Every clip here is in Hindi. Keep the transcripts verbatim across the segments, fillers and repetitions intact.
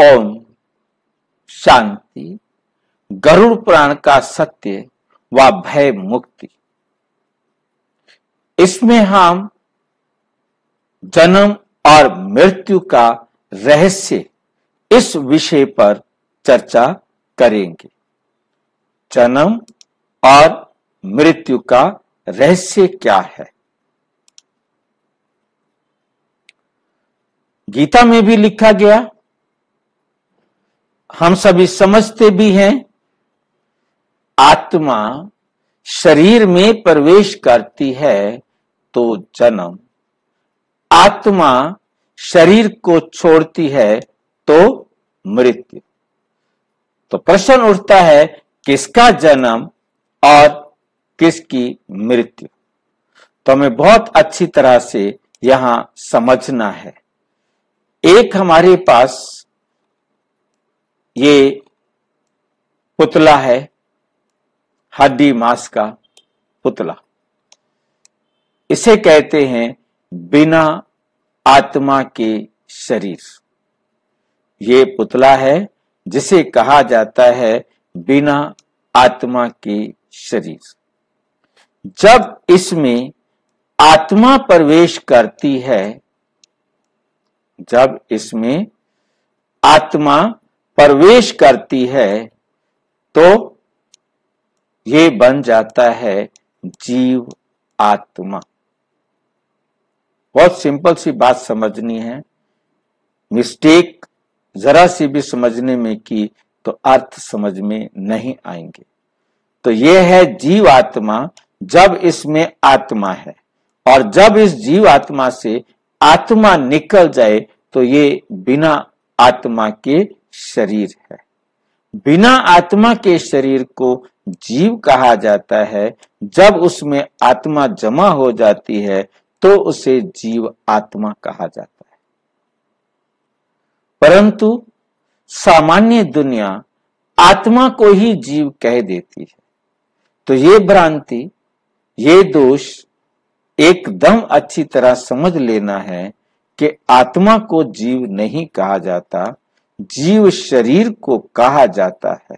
ओम शांति। गरुड़ पुराण का सत्य व भय मुक्ति, इसमें हम जन्म और मृत्यु का रहस्य इस विषय पर चर्चा करेंगे। जन्म और मृत्यु का रहस्य क्या है? गीता में भी लिखा गया, हम सभी समझते भी हैं, आत्मा शरीर में प्रवेश करती है तो जन्म, आत्मा शरीर को छोड़ती है तो मृत्यु। तो प्रश्न उठता है किसका जन्म और किसकी मृत्यु? तो हमें बहुत अच्छी तरह से यहां समझना है। एक हमारे पास ये पुतला है, हड्डी मांस का पुतला, इसे कहते हैं बिना आत्मा के शरीर। ये पुतला है जिसे कहा जाता है बिना आत्मा के शरीर। जब इसमें आत्मा प्रवेश करती है, जब इसमें आत्मा प्रवेश करती है तो ये बन जाता है जीव आत्मा। बहुत सिंपल सी बात समझनी है, मिस्टेक जरा सी भी समझने में की तो अर्थ समझ में नहीं आएंगे। तो यह है जीव आत्मा, जब इसमें आत्मा है, और जब इस जीव आत्मा से आत्मा निकल जाए तो ये बिना आत्मा के शरीर है। बिना आत्मा के शरीर को जीव कहा जाता है। जब उसमें आत्मा जमा हो जाती है तो उसे जीव आत्मा कहा जाता है। परंतु सामान्य दुनिया आत्मा को ही जीव कह देती है। तो ये भ्रांति, ये दोष एकदम अच्छी तरह समझ लेना है कि आत्मा को जीव नहीं कहा जाता, जीव शरीर को कहा जाता है।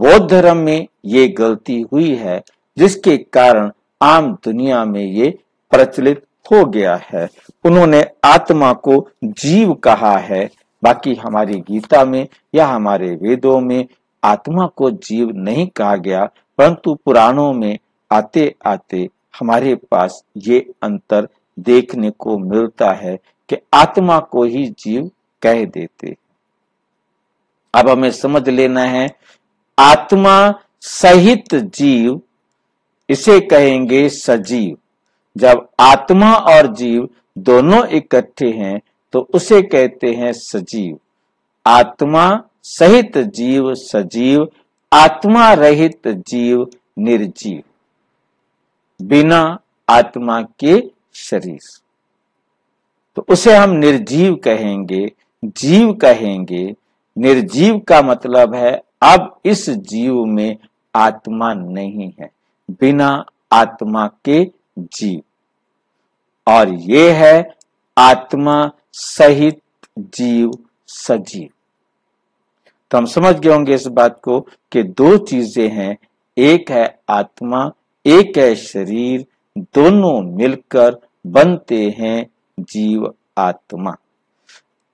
बौद्ध धर्म में ये गलती हुई है, जिसके कारण आम दुनिया में ये प्रचलित हो गया है। उन्होंने आत्मा को जीव कहा है। बाकी हमारी गीता में या हमारे वेदों में आत्मा को जीव नहीं कहा गया, परंतु पुराणों में आते आते हमारे पास ये अंतर देखने को मिलता है कि आत्मा को ही जीव कह देते। अब हमें समझ लेना है आत्मा सहित जीव, इसे कहेंगे सजीव। जब आत्मा और जीव दोनों इकट्ठे हैं तो उसे कहते हैं सजीव। आत्मा सहित जीव सजीव, आत्मा रहित जीव निर्जीव, बिना आत्मा के शरीर। तो उसे हम निर्जीव कहेंगे, जीव कहेंगे। निर्जीव का मतलब है अब इस जीव में आत्मा नहीं है, बिना आत्मा के जीव। और ये है आत्मा सहित जीव सजीव। तो हम समझ गए होंगे इस बात को कि दो चीजें हैं, एक है आत्मा, एक है शरीर, दोनों मिलकर बनते हैं जीव आत्मा।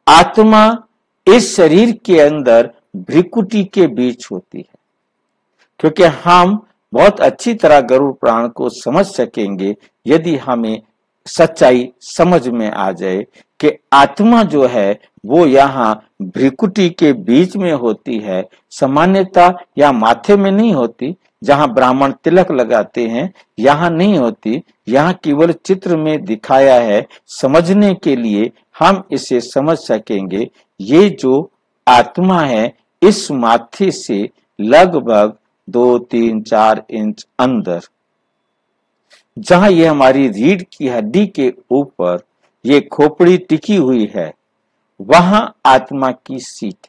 आत्मा इस शरीर के अंदर भ्रिकुटी के बीच होती है, क्योंकि हम बहुत अच्छी तरह गरुड़ पुराण को समझ सकेंगे यदि हमें सच्चाई समझ में आ जाए कि आत्मा जो है वो यहाँ भ्रिकुटी के बीच में होती है। सामान्यतः या माथे में नहीं होती, जहाँ ब्राह्मण तिलक लगाते हैं, यहाँ नहीं होती। यहाँ केवल चित्र में दिखाया है, समझने के लिए हम इसे समझ सकेंगे। ये जो आत्मा है, इस माथे से लगभग दो तीन चार इंच अंदर, जहां ये हमारी रीढ़ की हड्डी के ऊपर ये खोपड़ी टिकी हुई है, वहां आत्मा की सीट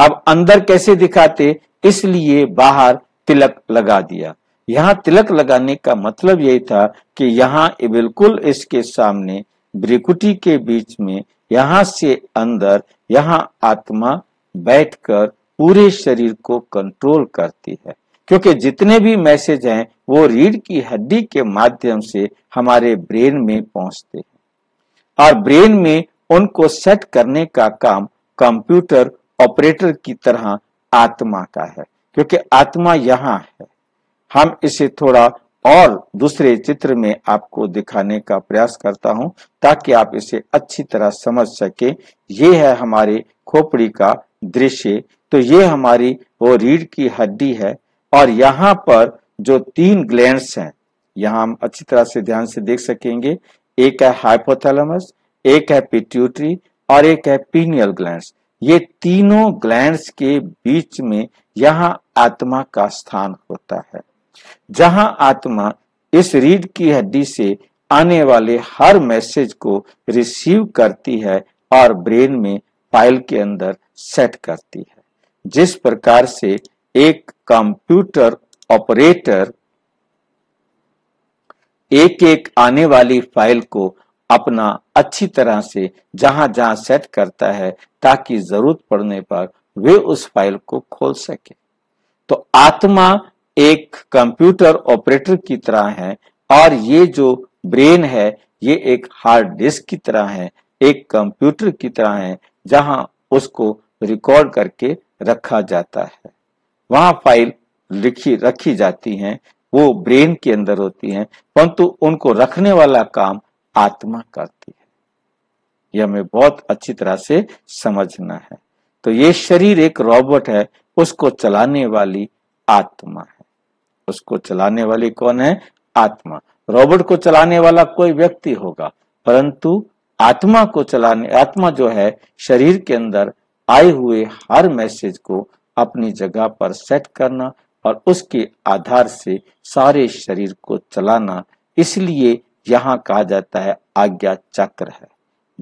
है। अब अंदर कैसे दिखाते, इसलिए बाहर तिलक लगा दिया। यहाँ तिलक लगाने का मतलब यही था कि यहाँ बिल्कुल इसके सामने भ्रिकुटी के बीच में यहाँ से अंदर यहाँ आत्मा बैठकर पूरे शरीर को कंट्रोल करती है, क्योंकि जितने भी मैसेज हैं वो रीढ़ की हड्डी के माध्यम से हमारे ब्रेन में पहुंचते हैं और ब्रेन में उनको सेट करने का काम कंप्यूटर ऑपरेटर की तरह आत्मा का है, क्योंकि आत्मा यहाँ है। हम इसे थोड़ा और दूसरे चित्र में आपको दिखाने का प्रयास करता हूं ताकि आप इसे अच्छी तरह समझ सके। ये है हमारे खोपड़ी का दृश्य, तो ये हमारी वो रीढ़ की हड्डी है और यहाँ पर जो तीन ग्लैंड्स हैं, यहाँ हम अच्छी तरह से ध्यान से देख सकेंगे। एक है हाइपोथैलेमस, एक है पिट्यूटरी और एक है पीनियल ग्लैंड्स। ये तीनों ग्लैंड्स के बीच में यहाँ आत्मा का स्थान होता है, जहां आत्मा इस रीढ़ की हड्डी से आने वाले हर मैसेज को रिसीव करती है और ब्रेन में फाइल के अंदर सेट करती है। जिस प्रकार से एक कंप्यूटर ऑपरेटर एक एक आने वाली फाइल को अपना अच्छी तरह से जहां जहां सेट करता है ताकि जरूरत पड़ने पर वे उस फाइल को खोल सके, तो आत्मा एक कंप्यूटर ऑपरेटर की तरह है और ये जो ब्रेन है ये एक हार्ड डिस्क की तरह है, एक कंप्यूटर की तरह है, जहां उसको रिकॉर्ड करके रखा जाता है। वहां फाइल लिखी रखी जाती हैं, वो ब्रेन के अंदर होती हैं, परंतु उनको रखने वाला काम आत्मा करती है। यह हमें बहुत अच्छी तरह से समझना है। तो ये शरीर एक रोबोट है, उसको चलाने वाली आत्मा है। उसको चलाने वाली कौन है? आत्मा। रोबोट को चलाने वाला कोई व्यक्ति होगा, परंतु आत्मा को चलाने आत्मा जो है शरीर के अंदर आए हुए हर मैसेज को अपनी जगह पर सेट करना और उसके आधार से सारे शरीर को चलाना, इसलिए यहाँ कहा जाता है आज्ञा चक्र है।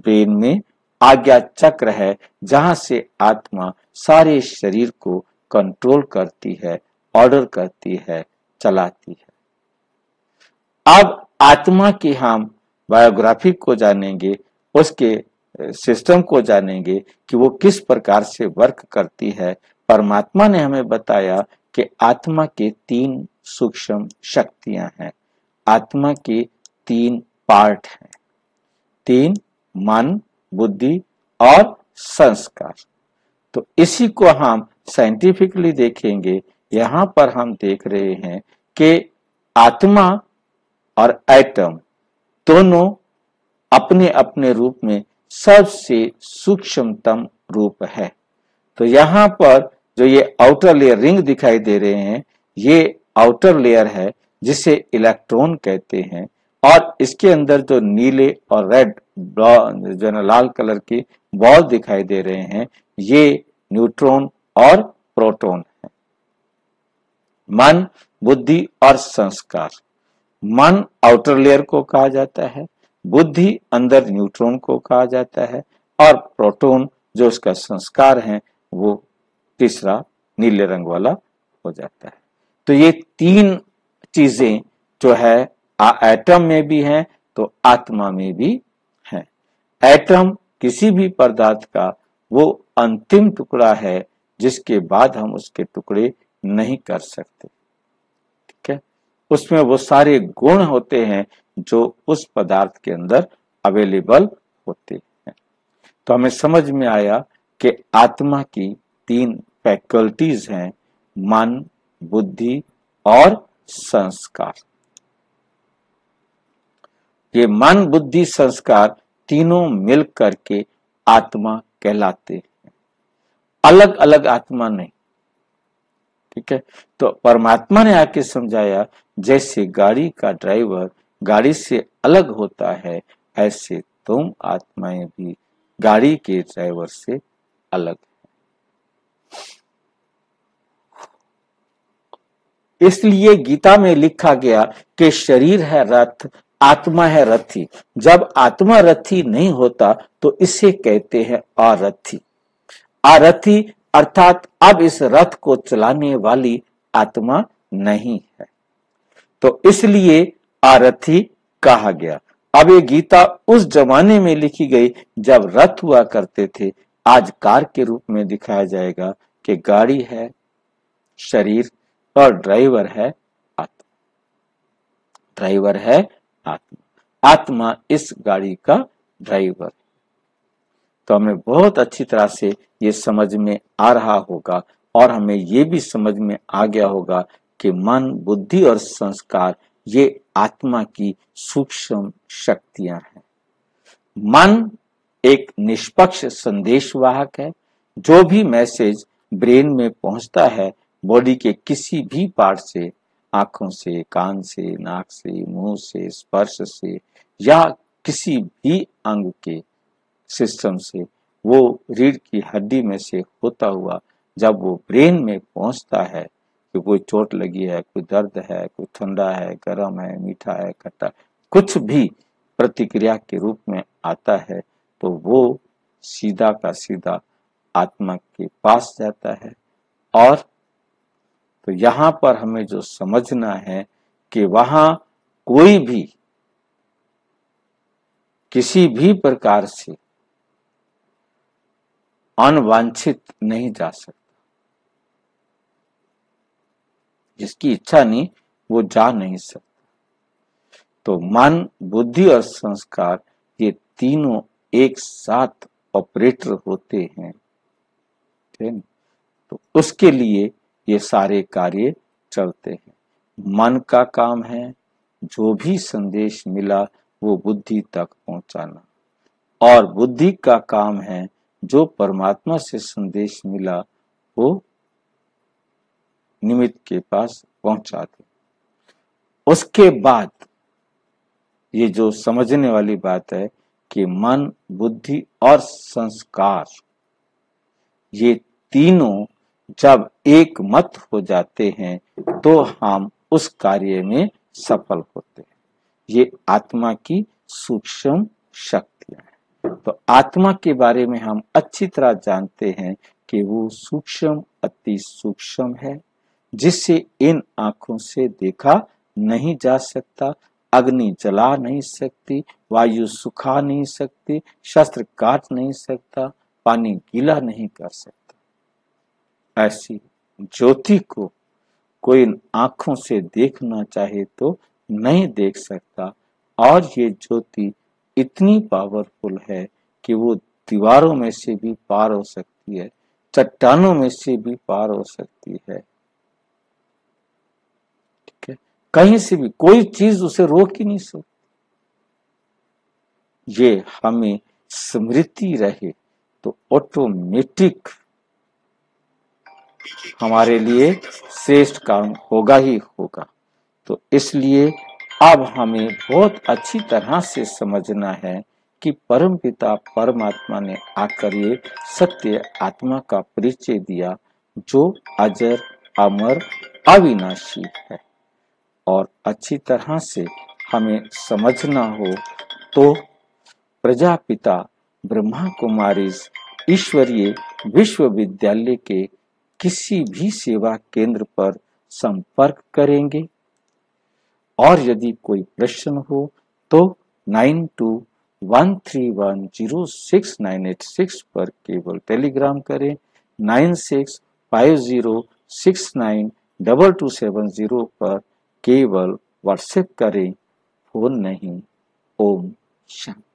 ब्रेन में आज्ञा चक्र है जहां से आत्मा सारे शरीर को कंट्रोल करती है, ऑर्डर करती है, चलाती है। अब आत्मा की हम बायोग्राफी को जानेंगे, उसके सिस्टम को जानेंगे कि वो किस प्रकार से वर्क करती है। परमात्मा ने हमें बताया कि आत्मा के तीन सूक्ष्म शक्तियां हैं, आत्मा के तीन पार्ट हैं, तीन मन, बुद्धि और संस्कार। तो इसी को हम साइंटिफिकली देखेंगे। यहाँ पर हम देख रहे हैं कि आत्मा और एटम दोनों अपने अपने रूप में सबसे सूक्ष्मतम रूप है। तो यहाँ पर जो ये आउटर लेयर रिंग दिखाई दे रहे हैं, ये आउटर लेयर है जिसे इलेक्ट्रॉन कहते हैं, और इसके अंदर जो नीले और रेड जो है ना लाल कलर के बॉल दिखाई दे रहे हैं, ये न्यूट्रॉन और प्रोटॉन है। मन, बुद्धि और संस्कार। मन आउटर लेयर को कहा जाता है, बुद्धि अंदर न्यूट्रॉन को कहा जाता है, और प्रोटॉन जो उसका संस्कार है वो तीसरा नीले रंग वाला हो जाता है। तो ये तीन चीजें जो है एटम में भी हैं तो आत्मा में भी हैं। एटम किसी भी पदार्थ का वो अंतिम टुकड़ा है जिसके बाद हम उसके टुकड़े नहीं कर सकते, ठीक है। उसमें वो सारे गुण होते हैं जो उस पदार्थ के अंदर अवेलेबल होते हैं। तो हमें समझ में आया कि आत्मा की तीन फैकल्टीज हैं, मन, बुद्धि और संस्कार। ये मन, बुद्धि, संस्कार तीनों मिल करके आत्मा कहलाते हैं, अलग अलग आत्मा नहीं, ठीक है। तो परमात्मा ने आके समझाया जैसे गाड़ी का ड्राइवर गाड़ी से अलग होता है, ऐसे तुम आत्माएं भी गाड़ी के ड्राइवर से अलग है। इसलिए गीता में लिखा गया कि शरीर है रथ, आत्मा है रथी। जब आत्मा रथी नहीं होता तो इसे कहते हैं अरथी। अरथी अर्थात अब इस रथ को चलाने वाली आत्मा नहीं है, तो इसलिए अरथी कहा गया। अब ये गीता उस जमाने में लिखी गई जब रथ हुआ करते थे। आज कार के रूप में दिखाया जाएगा कि गाड़ी है शरीर और ड्राइवर है आत्मा। ड्राइवर है आत्मा, आत्मा इस गाड़ी का ड्राइवर। तो हमें बहुत अच्छी तरह से ये समझ में आ रहा होगा और हमें ये भी समझ में आ गया होगा कि मन, बुद्धि और संस्कार ये आत्मा की सूक्ष्म शक्तियां हैं। मन एक निष्पक्ष संदेश वाहक है। जो भी मैसेज ब्रेन में पहुंचता है बॉडी के किसी भी पार्ट से, आंखों से, कान से, नाक से, मुंह से, स्पर्श से या किसी भी अंग के सिस्टम से, वो रीढ़ की हड्डी में से होता हुआ जब वो ब्रेन में पहुंचता है कि कोई चोट लगी है, कोई दर्द है, कोई ठंडा है, गर्म है, मीठा है, खट्टा, कुछ भी प्रतिक्रिया के रूप में आता है तो वो सीधा का सीधा आत्मा के पास जाता है। और तो यहाँ पर हमें जो समझना है कि वहाँ कोई भी किसी भी प्रकार से अनवांछित नहीं जा सकता। जिसकी इच्छा नहीं वो जा नहीं सकता। तो मन, बुद्धि और संस्कार ये तीनों एक साथ ऑपरेटर होते हैं, ठीक है? तो उसके लिए ये सारे कार्य चलते हैं। मन का काम है जो भी संदेश मिला वो बुद्धि तक पहुंचाना, और बुद्धि का काम है जो परमात्मा से संदेश मिला वो निमित्त के पास पहुंचा दे। उसके बाद ये जो समझने वाली बात है कि मन, बुद्धि और संस्कार ये तीनों जब एक मत हो जाते हैं तो हम उस कार्य में सफल होते हैं। ये आत्मा की सूक्ष्म शक्तियां हैं। तो आत्मा के बारे में हम अच्छी तरह जानते हैं कि वो सूक्ष्म, अति सूक्ष्म है, जिसे इन आंखों से देखा नहीं जा सकता, अग्नि जला नहीं सकती, वायु सुखा नहीं सकती, शस्त्र काट नहीं सकता, पानी गीला नहीं कर सकता। ऐसी ज्योति को कोई इन आंखों से देखना चाहे तो नहीं देख सकता। और ये ज्योति इतनी पावरफुल है कि वो दीवारों में से भी पार हो सकती है, चट्टानों में से भी पार हो सकती है, कहीं से भी कोई चीज उसे रोक ही नहीं सकती। ये हमें स्मृति रहे तो ऑटोमेटिक हमारे लिए श्रेष्ठ काम होगा ही होगा। तो इसलिए अब हमें बहुत अच्छी तरह से समझना है कि परमपिता परमात्मा ने आकर ये सत्य आत्मा का परिचय दिया जो अजर, अमर, अविनाशी है। और अच्छी तरह से हमें समझना हो तो प्रजापिता ब्रह्मा कुमारी ईश्वरीय विश्वविद्यालय के किसी भी सेवा केंद्र पर संपर्क करेंगे। और यदि कोई प्रश्न हो तो nine two one three one zero six nine eight six पर केवल टेलीग्राम करें। Nine six five zero six nine two two seven zero पर केवल व्हाट्सएप करें, फोन नहीं। ओम शांति।